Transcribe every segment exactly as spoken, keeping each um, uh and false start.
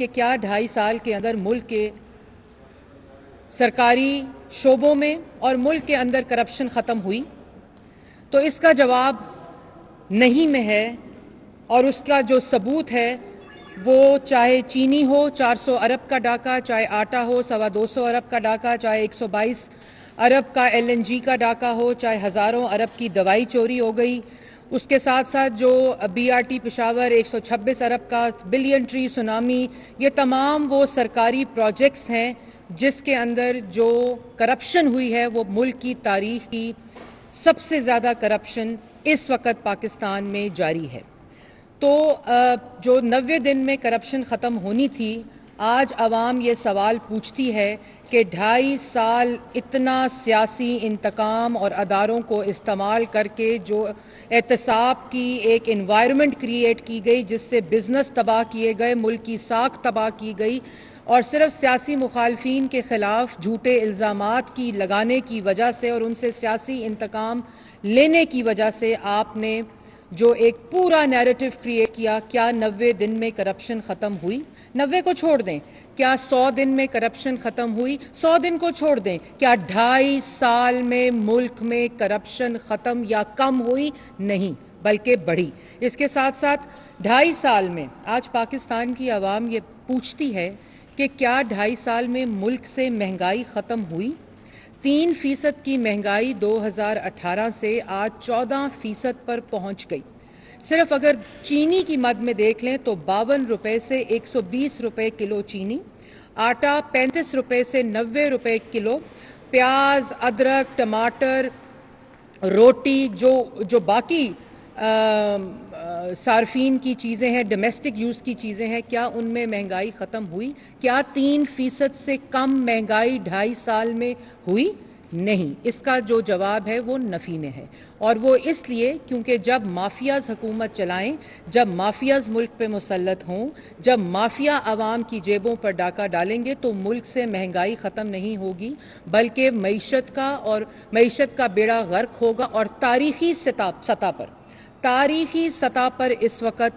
कि क्या ढाई साल के अंदर मुल्क के सरकारी शोबों में और मुल्क के अंदर करप्शन ख़त्म हुई, तो इसका जवाब नहीं में है। और उसका जो सबूत है वो चाहे चीनी हो चार सौ अरब का डाका, चाहे आटा हो सवा दो सौ अरब का डाका, चाहे एक सौ बाईस अरब का एल एन जी का डाका हो, चाहे हज़ारों अरब की दवाई चोरी हो गई, उसके साथ साथ जो बी आर टी पेशावर एक सौ छब्बीस अरब का, बिलियन ट्री सुनामी, ये तमाम वो सरकारी प्रोजेक्ट्स हैं जिसके अंदर जो करप्शन हुई है वो मुल्क की तारीख की सबसे ज़्यादा करप्शन इस वक्त पाकिस्तान में जारी है। तो जो नब्बे दिन में करप्शन ख़त्म होनी थी, आज आवाम ये सवाल पूछती है कि ढाई साल इतना सियासी इंतकाम और अदारों को इस्तेमाल करके जो एहतसाब की एक इन्वायरमेंट क्रिएट की गई जिससे बिज़नेस तबाह किए गए, मुल्क की साख तबाह की गई और सिर्फ सियासी मुखालफीन के ख़िलाफ़ झूठे इल्ज़ामात की लगाने की वजह से और उनसे सियासी इंतकाम लेने की वजह से आपने जो एक पूरा नैरेटिव क्रिएट किया। क्या नब्बे दिन में करप्शन ख़त्म हुई? नब्बे को छोड़ दें, क्या सौ दिन में करप्शन ख़त्म हुई? सौ दिन को छोड़ दें, क्या ढाई साल में मुल्क में करप्शन ख़त्म या कम हुई? नहीं, बल्कि बढ़ी। इसके साथ साथ ढाई साल में आज पाकिस्तान की आवाम ये पूछती है कि क्या ढाई साल में मुल्क से महंगाई ख़त्म हुई? तीन फ़ीसद की महंगाई दो हज़ार अठारह से आज चौदह फ़ीसद पर पहुंच गई। सिर्फ अगर चीनी की मद में देख लें तो बावन रुपये से एक सौ बीस रुपये किलो चीनी, आटा पैंतीस रुपये से नब्बे रुपये किलो, प्याज, अदरक, टमाटर, रोटी, जो जो बाकी सार्फिन की चीज़ें हैं, डोमेस्टिक यूज़ की चीज़ें हैं, क्या उनमें महंगाई ख़त्म हुई? क्या तीन फ़ीसद से कम महंगाई ढाई साल में हुई? नहीं। इसका जो जवाब है वो नफ़ी में है, और वो इसलिए क्योंकि जब माफियाज़ हुकूमत चलाएं, जब माफियाज़ मुल्क पे मुसल्लत हों, जब माफिया आवाम की जेबों पर डाका डालेंगे तो मुल्क से महंगाई ख़त्म नहीं होगी, बल्कि मईशत का और मईशत का बेड़ा गर्क होगा। और तारीख़ी सतह पर तारीख़ी सतह पर इस वक्त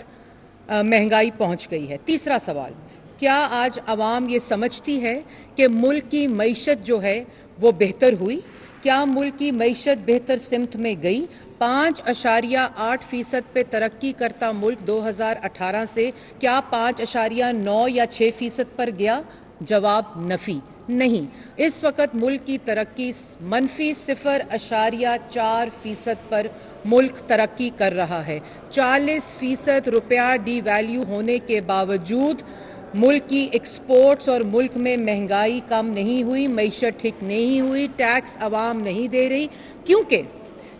महंगाई पहुंच गई है। तीसरा सवाल, क्या आज आवाम ये समझती है कि मुल्क की मईशत जो है वो बेहतर हुई? क्या मुल्क की मईशत बेहतर सिमत में गई? पाँच अशारिया आठ फ़ीसद पर तरक्की करता मुल्क दो हज़ार अठारह से क्या पाँच अशारिया नौ या छः फ़ीसद पर गया? जवाब नफ़ी, नहीं। इस वक्त मुल्क की तरक्की मनफी सिफर अशारिया चार फ़ीसद पर मुल्क तरक्की कर रहा है। चालीस फ़ीसद रुपया डीवैल्यू होने के बावजूद मुल्क की एक्सपोर्ट्स और मुल्क में महंगाई कम नहीं हुई, मईशत ठीक नहीं हुई, टैक्स आवाम नहीं दे रही, क्योंकि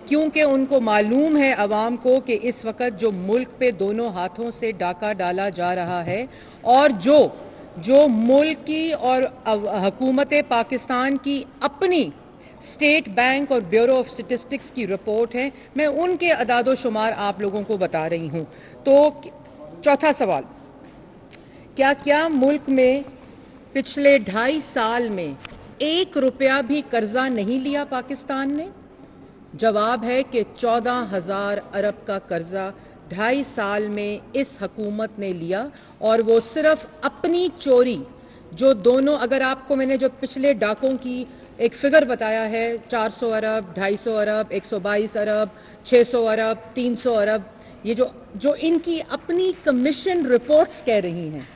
क्योंकि उनको मालूम है आवाम को कि इस वक्त जो मुल्क पे दोनों हाथों से डाका डाला जा रहा है और जो जो मुल्क की और हुकूमत पाकिस्तान की अपनी स्टेट बैंक और ब्यूरो ऑफ स्टेटिस्टिक्स की रिपोर्ट है, मैं उनके अदादो शुमार आप लोगों को बता रही हूँ। तो चौथा सवाल, क्या क्या मुल्क में पिछले ढाई साल में एक रुपया भी कर्जा नहीं लिया पाकिस्तान ने? जवाब है कि चौदह हज़ार अरब का कर्जा ढाई साल में इस हकूमत ने लिया, और वो सिर्फ अपनी चोरी जो दोनों, अगर आपको मैंने जो पिछले डाकों की एक फ़िगर बताया है चार सौ अरब, ढाई सौ अरब, एक सौ बाईस अरब, छः सौ अरब, तीन सौ अरब, ये जो जो इनकी अपनी कमीशन रिपोर्ट्स कह रही हैं,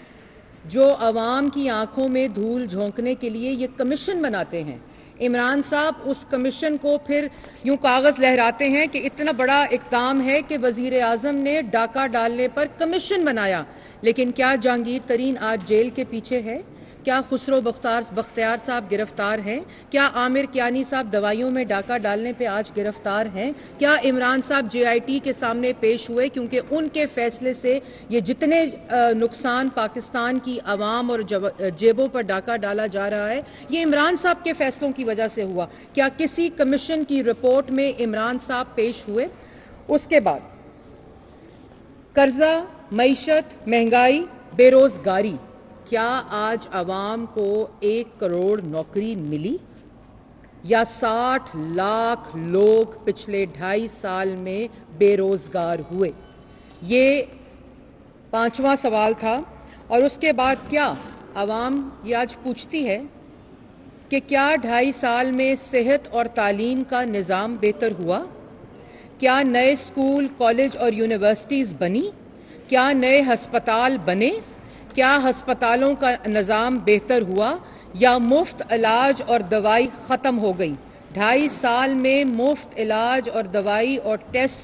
जो आवाम की आंखों में धूल झोंकने के लिए ये कमीशन बनाते हैं। इमरान साहब उस कमीशन को फिर यूं कागज़ लहराते हैं कि इतना बड़ा इक़दाम है कि वज़ीर आज़म ने डाका डालने पर कमीशन बनाया, लेकिन क्या जहांगीर तरीन आज जेल के पीछे है? क्या खुसरो बख्तार बख्तियार साहब गिरफ़्तार हैं? क्या आमिर कियानी साहब दवाइयों में डाका डालने पे आज गिरफ़्तार हैं? क्या इमरान साहब जे आई टी के सामने पेश हुए क्योंकि उनके फ़ैसले से ये जितने नुकसान पाकिस्तान की आवाम और जेबों पर डाका डाला जा रहा है ये इमरान साहब के फ़ैसलों की वजह से हुआ? क्या किसी कमीशन की रिपोर्ट में इमरान साहब पेश हुए? उसके बाद कर्ज़ा, मईशत, महंगाई, बेरोज़गारी, क्या आज आवाम को एक करोड़ नौकरी मिली या साठ लाख लोग पिछले ढाई साल में बेरोज़गार हुए? ये पांचवा सवाल था। और उसके बाद क्या आवाम ये आज पूछती है कि क्या ढाई साल में सेहत और तालीम का निज़ाम बेहतर हुआ? क्या नए स्कूल, कॉलेज और यूनिवर्सिटीज़ बनी? क्या नए हस्पताल बने? क्या हस्पतालों का निज़ाम बेहतर हुआ या मुफ्त इलाज और दवाई ख़त्म हो गई? ढाई साल में मुफ्त इलाज और दवाई और टेस्ट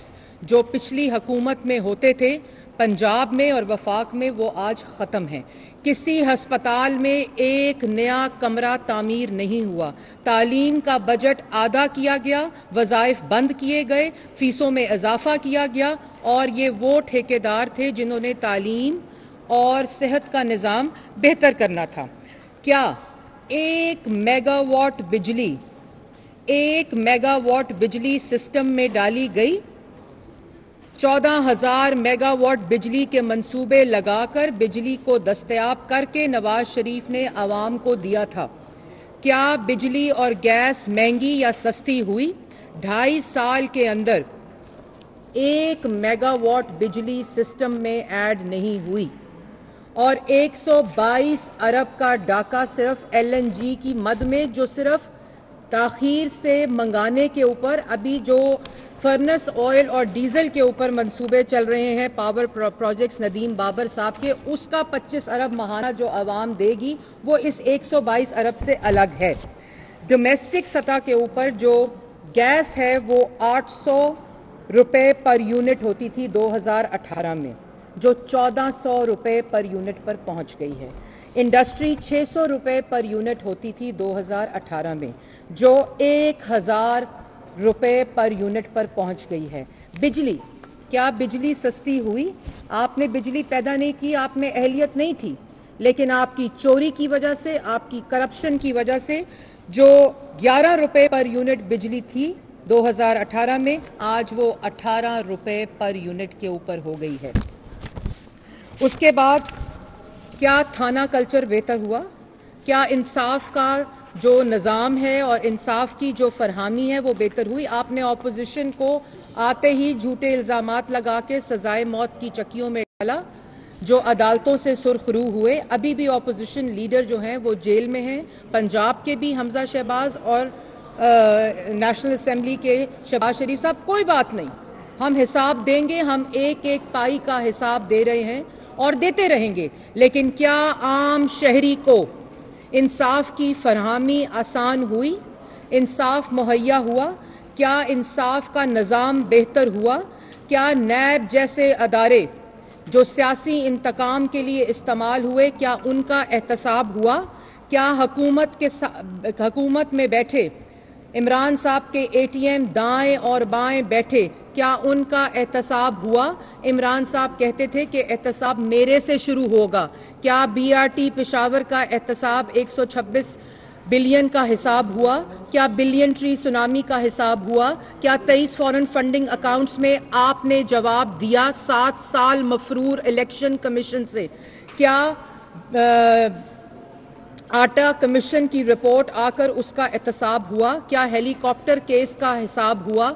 जो पिछली हुकूमत में होते थे पंजाब में और वफाक में, वो आज ख़त्म हैं। किसी हस्पताल में एक नया कमरा तामीर नहीं हुआ। तालीम का बजट आधा किया गया, वज़ाइफ बंद किए गए, फ़ीसों में इजाफ़ा किया गया और ये वो ठेकेदार थे जिन्होंने तालीम और सेहत का निज़ाम बेहतर करना था। क्या एक मेगावाट बिजली एक मेगावाट बिजली सिस्टम में डाली गई? चौदह हज़ार मेगावाट बिजली के मंसूबे लगाकर बिजली को दस्तयाब करके नवाज शरीफ ने आवाम को दिया था। क्या बिजली और गैस महंगी या सस्ती हुई? ढाई साल के अंदर एक मेगावाट बिजली सिस्टम में ऐड नहीं हुई और एक सौ बाईस अरब का डाका सिर्फ एल एन जी की मद में, जो सिर्फ ताखीर से मंगाने के ऊपर, अभी जो फर्नेस ऑयल और डीजल के ऊपर मंसूबे चल रहे हैं पावर प्रोजेक्ट्स नदीम बाबर साहब के, उसका पच्चीस अरब महाना जो आवाम देगी वो इस एक सौ बाईस अरब से अलग है। डोमेस्टिक सतह के ऊपर जो गैस है वो आठ सौ रुपये पर यूनिट होती थी दो हज़ार अठारह में, जो चौदह सौ रुपये पर यूनिट पर पहुंच गई है। इंडस्ट्री छह सौ रुपये पर यूनिट होती थी दो हज़ार अठारह में, जो एक हज़ार रुपये पर यूनिट पर पहुंच गई है। बिजली, क्या बिजली सस्ती हुई? आपने बिजली पैदा नहीं की, आप में अहलियत नहीं थी, लेकिन आपकी चोरी की वजह से, आपकी करप्शन की वजह से जो ग्यारह रुपये पर यूनिट बिजली थी दो हज़ार अठारह में, आज वो अठारह रुपये पर यूनिट के ऊपर हो गई है। उसके बाद क्या थाना कल्चर बेहतर हुआ? क्या इंसाफ का जो निज़ाम है और इंसाफ की जो फरहामी है वो बेहतर हुई? आपने ऑपोजिशन को आते ही झूठे इल्ज़ामात लगा के सजाए मौत की चक्कियों में डाला, जो अदालतों से सुरखरू हुए। अभी भी ऑपोजिशन लीडर जो हैं वो जेल में हैं, पंजाब के भी हमजा शहबाज और नेशनल असम्बली के शहबाज शरीफ साहब। कोई बात नहीं, हम हिसाब देंगे, हम एक एक पाई का हिसाब दे रहे हैं और देते रहेंगे, लेकिन क्या आम शहरी को इंसाफ की फरहामी आसान हुई? इंसाफ मुहैया हुआ? क्या इंसाफ का निज़ाम बेहतर हुआ? क्या नैब जैसे अदारे जो सियासी इंतकाम के लिए इस्तेमाल हुए, क्या उनका एहतसाब हुआ? क्या हकूमत के हकूमत में बैठे इमरान साहब के ए टी एम दाएँ और बाएँ बैठे, क्या उनका एहतसाब हुआ? इमरान साहब कहते थे कि एहतसाब मेरे से शुरू होगा। क्या बी आर टी पेशावर का एहतसाब एक सौ छब्बीस बिलियन का हिसाब हुआ? क्या बिलियन ट्री सुनामी का हिसाब हुआ? क्या तेईस फॉरेन फंडिंग अकाउंट्स में आपने जवाब दिया सात साल मफरूर इलेक्शन कमीशन से? क्या आ, आटा कमीशन की रिपोर्ट आकर उसका एहतसाब हुआ? क्या हेलीकॉप्टर केस का हिसाब हुआ?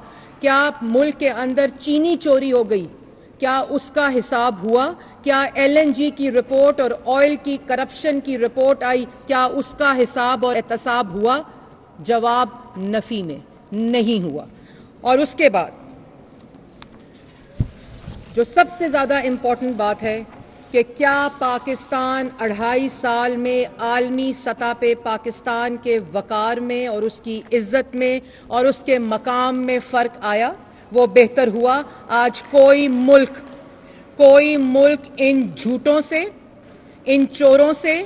क्या मुल्क के अंदर चीनी चोरी हो गई, क्या उसका हिसाब हुआ? क्या एल एन जी की रिपोर्ट और ऑयल की करप्शन की रिपोर्ट आई, क्या उसका हिसाब और एहतसाब हुआ? जवाब नफ़ी में, नहीं हुआ। और उसके बाद जो सबसे ज़्यादा इम्पोर्टेंट बात है कि क्या पाकिस्तान अढ़ाई साल में आलमी सतह पे पाकिस्तान के वक़ार में और उसकी इज़्ज़त में और उसके मकाम में फ़र्क आया, वो बेहतर हुआ? आज कोई मुल्क कोई मुल्क इन झूठों से, इन चोरों से,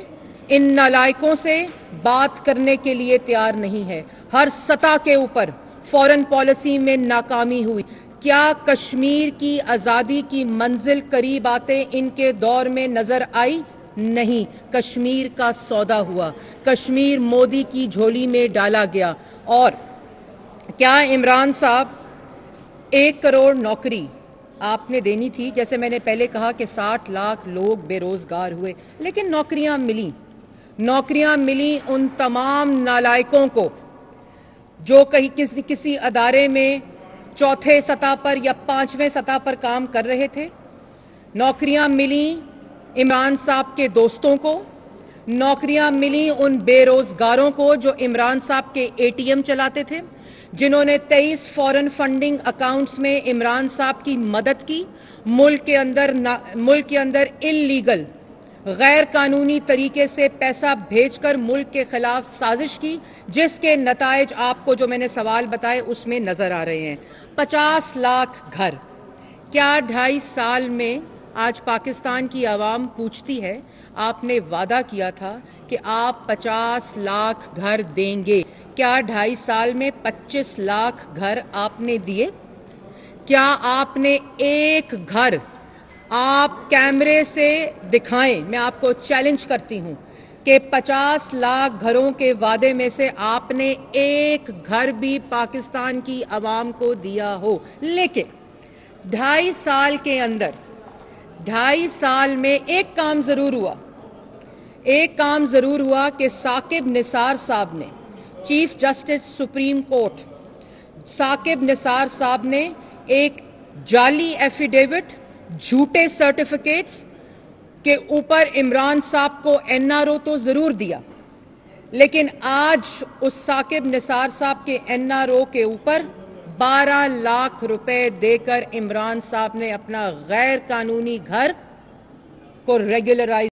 इन नालायकों से बात करने के लिए तैयार नहीं है। हर सतह के ऊपर फॉरेन पॉलिसी में नाकामी हुई। क्या कश्मीर की आज़ादी की मंजिल करीब आते इनके दौर में नज़र आई? नहीं। कश्मीर का सौदा हुआ, कश्मीर मोदी की झोली में डाला गया। और क्या इमरान साहब, एक करोड़ नौकरी आपने देनी थी, जैसे मैंने पहले कहा कि साठ लाख लोग बेरोज़गार हुए, लेकिन नौकरियां मिली नौकरियां मिली उन तमाम नालायकों को जो कहीं किसी किसी अदारे में चौथे सतह पर या पाँचवें सतह पर काम कर रहे थे। नौकरियां मिली इमरान साहब के दोस्तों को नौकरियां मिली, उन बेरोजगारों को जो इमरान साहब के एटीएम चलाते थे, जिन्होंने तेईस फॉरेन फंडिंग अकाउंट्स में इमरान साहब की मदद की, मुल्क के अंदर मुल्क के अंदर इल्लीगल गैर कानूनी तरीके से पैसा भेजकर मुल्क के खिलाफ साजिश की, जिसके नताइज आपको जो मैंने सवाल बताए उसमें नजर आ रहे हैं। पचास लाख घर, क्या ढाई साल में आज पाकिस्तान की आवाम पूछती है, आपने वादा किया था कि आप पचास लाख घर देंगे, क्या ढाई साल में पच्चीस लाख घर आपने दिए? क्या आपने एक घर, आप कैमरे से दिखाएं, मैं आपको चैलेंज करती हूं कि पचास लाख घरों के वादे में से आपने एक घर भी पाकिस्तान की आवाम को दिया हो? लेकिन ढाई साल के अंदर, ढाई साल में एक काम जरूर हुआ, एक काम जरूर हुआ कि साकिब निसार साहब ने, chief justice supreme court Saqib Nisar साहब ने एक जाली एफिडेविट, झूठे सर्टिफिकेट्स के ऊपर इमरान साहब को एन आर ओ तो जरूर दिया, लेकिन आज उस साकिब निसार साहब के एन आर ओ के ऊपर बारह लाख रुपए देकर इमरान साहब ने अपना गैर कानूनी घर को रेगुलराइज